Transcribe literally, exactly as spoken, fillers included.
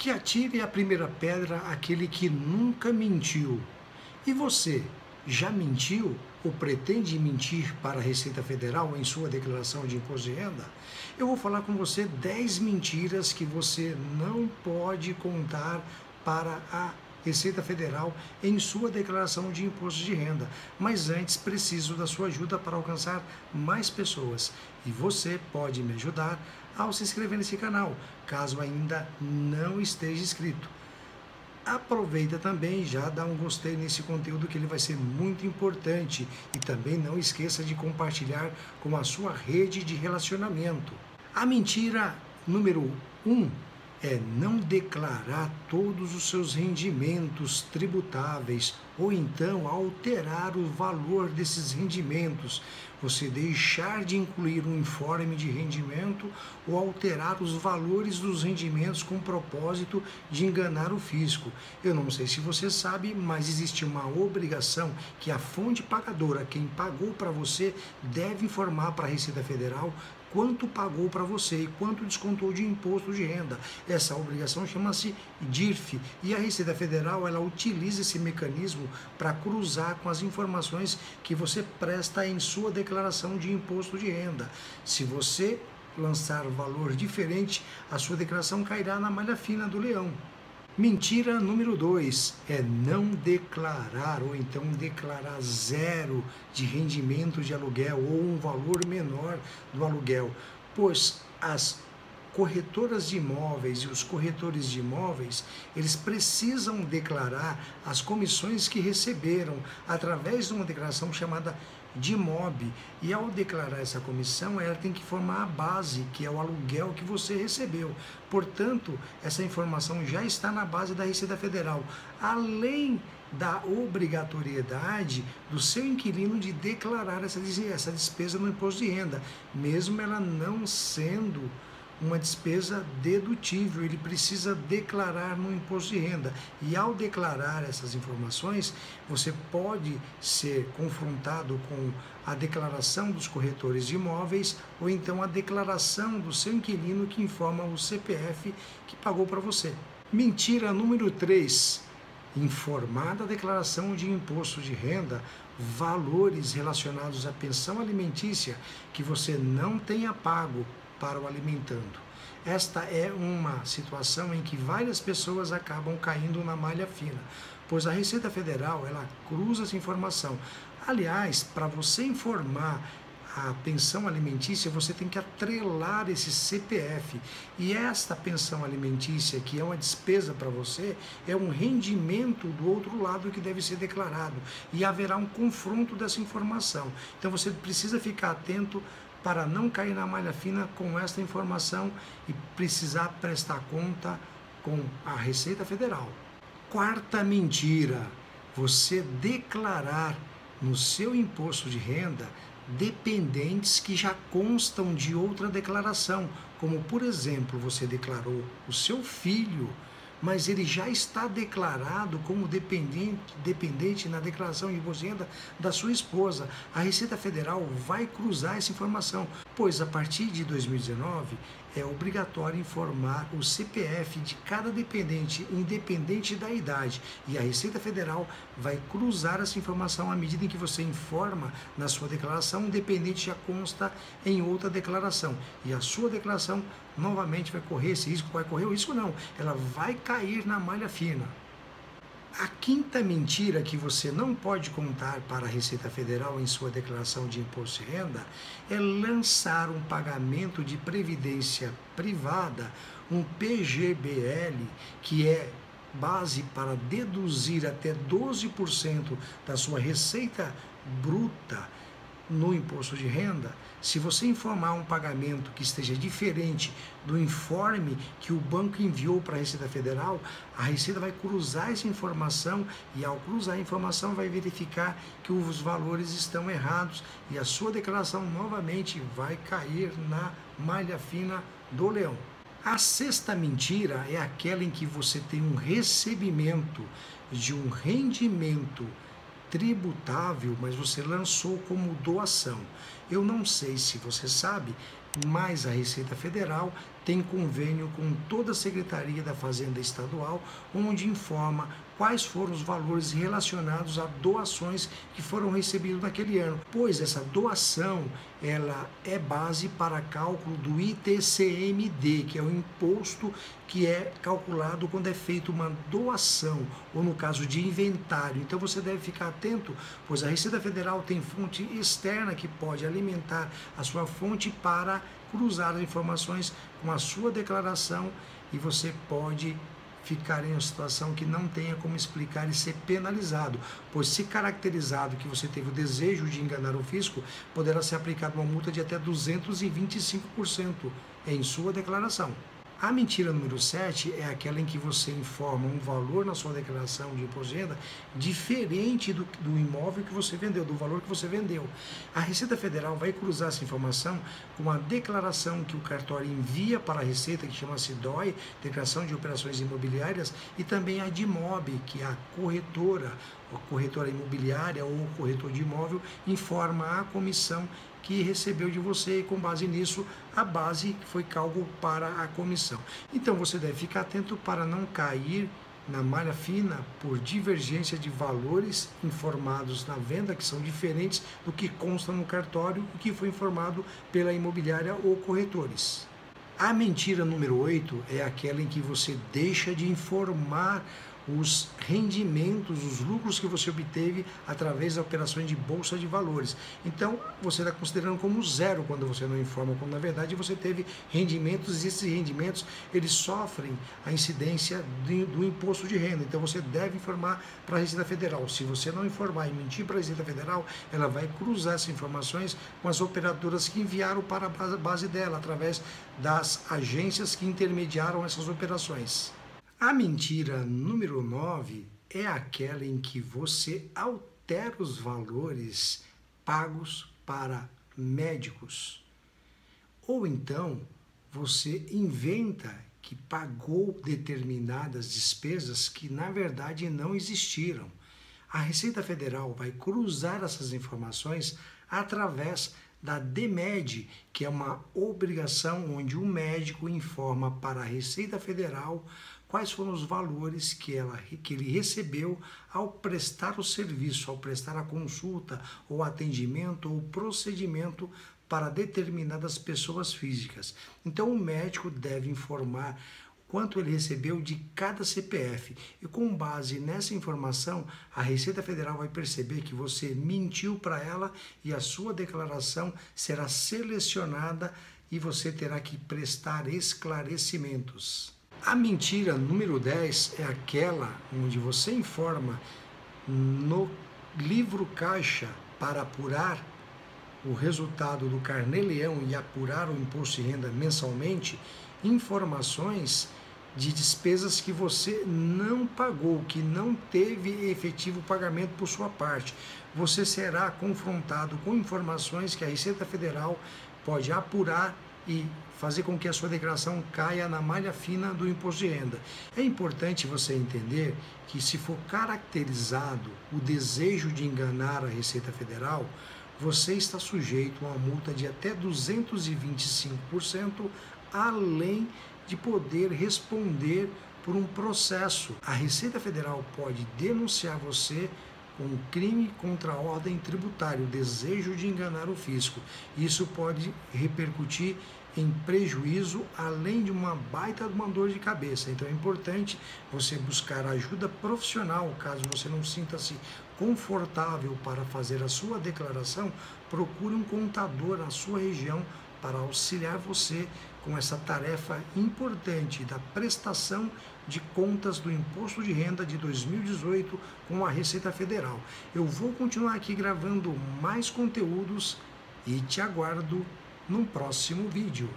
Que atire a primeira pedra aquele que nunca mentiu. E você, já mentiu ou pretende mentir para a Receita Federal em sua declaração de imposto de renda? Eu vou falar com você dez mentiras que você não pode contar para a Receita Federal em sua declaração de imposto de renda. Mas antes, preciso da sua ajuda para alcançar mais pessoas. E você pode me ajudar ao se inscrever nesse canal, caso ainda não esteja inscrito. Aproveita também, já dá um gostei nesse conteúdo que ele vai ser muito importante. E também não esqueça de compartilhar com a sua rede de relacionamento. A mentira número um é não declarar todos os seus rendimentos tributáveis ou então alterar o valor desses rendimentos. Você deixar de incluir um informe de rendimento ou alterar os valores dos rendimentos com o propósito de enganar o fisco. Eu não sei se você sabe, mas existe uma obrigação que a fonte pagadora, quem pagou para você, deve informar para a Receita Federal quanto pagou para você e quanto descontou de imposto de renda. Essa obrigação chama-se D I R F e a Receita Federal ela utiliza esse mecanismo para cruzar com as informações que você presta em sua declaração de imposto de renda. Se você lançar valor diferente, a sua declaração cairá na malha fina do leão. Mentira número dois é não declarar ou então declarar zero de rendimento de aluguel ou um valor menor do aluguel, pois as corretoras de imóveis e os corretores de imóveis, eles precisam declarar as comissões que receberam através de uma declaração chamada D I M O B. E ao declarar essa comissão, ela tem que formar a base, que é o aluguel que você recebeu. Portanto, essa informação já está na base da Receita Federal. Além da obrigatoriedade do seu inquilino de declarar essa, essa despesa no imposto de renda, mesmo ela não sendo uma despesa dedutível, ele precisa declarar no imposto de renda. E ao declarar essas informações, você pode ser confrontado com a declaração dos corretores de imóveis ou então a declaração do seu inquilino que informa o C P F que pagou para você. Mentira número três. Informar da declaração de imposto de renda valores relacionados à pensão alimentícia que você não tenha pago para o alimentando. Esta é uma situação em que várias pessoas acabam caindo na malha fina, pois a Receita Federal ela cruza essa informação. Aliás, para você informar a pensão alimentícia, você tem que atrelar esse C P F. E esta pensão alimentícia, que é uma despesa para você, é um rendimento do outro lado que deve ser declarado. E haverá um confronto dessa informação. Então você precisa ficar atento para não cair na malha fina com esta informação e precisar prestar conta com a Receita Federal. Quarta mentira, você declarar no seu imposto de renda dependentes que já constam de outra declaração, como por exemplo, você declarou o seu filho, mas ele já está declarado como dependente, dependente na declaração de imposto de renda da sua esposa. A Receita Federal vai cruzar essa informação, pois a partir de dois mil e dezenove é obrigatório informar o C P F de cada dependente, independente da idade. E a Receita Federal vai cruzar essa informação à medida em que você informa na sua declaração, o dependente já consta em outra declaração. E a sua declaração novamente vai correr esse risco, vai correr o risco não, ela vai cair na malha fina. A quinta mentira que você não pode contar para a Receita Federal em sua declaração de imposto de renda é lançar um pagamento de previdência privada, um P G B L, que é base para deduzir até doze por cento da sua receita bruta no imposto de renda. Se você informar um pagamento que esteja diferente do informe que o banco enviou para a Receita Federal, a Receita vai cruzar essa informação e ao cruzar a informação vai verificar que os valores estão errados e a sua declaração novamente vai cair na malha fina do leão. A sexta mentira é aquela em que você tem um recebimento de um rendimento tributável, mas você lançou como doação. Eu não sei se você sabe, mas a Receita Federal tem convênio com toda a Secretaria da Fazenda Estadual, onde informa quais foram os valores relacionados a doações que foram recebidas naquele ano, pois essa doação ela é base para cálculo do I T C M D, que é o imposto que é calculado quando é feita uma doação, ou no caso de inventário. Então você deve ficar atento, pois a Receita Federal tem fonte externa que pode alimentar a sua fonte para cruzar as informações com a sua declaração, e você pode ficar em uma situação que não tenha como explicar e ser penalizado, pois se caracterizado que você teve o desejo de enganar o fisco, poderá ser aplicada uma multa de até duzentos e vinte e cinco por cento em sua declaração. A mentira número sete é aquela em que você informa um valor na sua declaração de imposto de renda diferente do, do imóvel que você vendeu, do valor que você vendeu. A Receita Federal vai cruzar essa informação com a declaração que o cartório envia para a Receita, que chama-se D O I, Declaração de Operações Imobiliárias, e também a D I M O B, que é a corretora, a corretora imobiliária ou o corretor de imóvel, informa a comissão que recebeu de você, e com base nisso, a base foi cálculo para a comissão. Então você deve ficar atento para não cair na malha fina por divergência de valores informados na venda, que são diferentes do que consta no cartório e que foi informado pela imobiliária ou corretores. A mentira número oito é aquela em que você deixa de informar os rendimentos, os lucros que você obteve através da operação de bolsa de valores. Então, você está considerando como zero quando você não informa, quando na verdade você teve rendimentos, e esses rendimentos, eles sofrem a incidência de, do imposto de renda. Então, você deve informar para a Receita Federal. Se você não informar e mentir para a Receita Federal, ela vai cruzar essas informações com as operadoras que enviaram para a base dela, através das agências que intermediaram essas operações. A mentira número nove é aquela em que você altera os valores pagos para médicos. Ou então, você inventa que pagou determinadas despesas que na verdade não existiram. A Receita Federal vai cruzar essas informações através da D M E D, que é uma obrigação onde o médico informa para a Receita Federal quais foram os valores que, ela, que ele recebeu ao prestar o serviço, ao prestar a consulta, ou atendimento, ou procedimento para determinadas pessoas físicas. Então o médico deve informar quanto ele recebeu de cada C P F. E com base nessa informação, a Receita Federal vai perceber que você mentiu para ela, e a sua declaração será selecionada e você terá que prestar esclarecimentos. A mentira número dez é aquela onde você informa no livro caixa para apurar o resultado do Carnê Leão e apurar o imposto de renda mensalmente, informações de despesas que você não pagou, que não teve efetivo pagamento por sua parte. Você será confrontado com informações que a Receita Federal pode apurar e fazer com que a sua declaração caia na malha fina do imposto de renda. É importante você entender que, se for caracterizado o desejo de enganar a Receita Federal, você está sujeito a uma multa de até duzentos e vinte e cinco por cento, além de poder responder por um processo. A Receita Federal pode denunciar você com um crime contra a ordem tributária, o desejo de enganar o fisco. Isso pode repercutir em prejuízo, além de uma baita de uma dor de cabeça. Então é importante você buscar ajuda profissional, caso você não sinta-se confortável para fazer a sua declaração. Procure um contador na sua região para auxiliar você com essa tarefa importante da prestação de contas do Imposto de Renda de dois mil e dezoito com a Receita Federal. Eu vou continuar aqui gravando mais conteúdos e te aguardo num próximo vídeo.